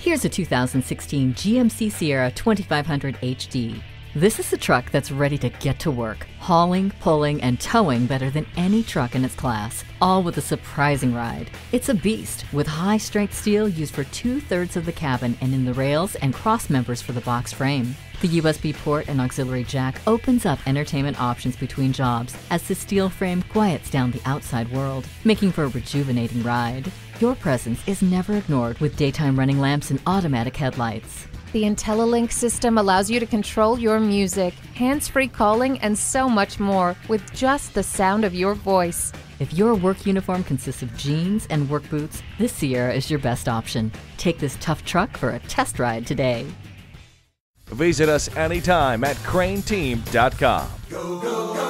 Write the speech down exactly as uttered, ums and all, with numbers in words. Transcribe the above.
Here's a two thousand sixteen G M C Sierra twenty-five hundred H D. This is the truck that's ready to get to work, hauling, pulling, and towing better than any truck in its class, all with a surprising ride. It's a beast, with high-strength steel used for two-thirds of the cabin and in the rails and cross members for the box frame. The U S B port and auxiliary jack opens up entertainment options between jobs as the steel frame quiets down the outside world, making for a rejuvenating ride. Your presence is never ignored with daytime running lamps and automatic headlights. The IntelliLink system allows you to control your music, hands-free calling, and so much more with just the sound of your voice. If your work uniform consists of jeans and work boots, this Sierra is your best option. Take this tough truck for a test ride today. Visit us anytime at crane team dot com. Go, go, go.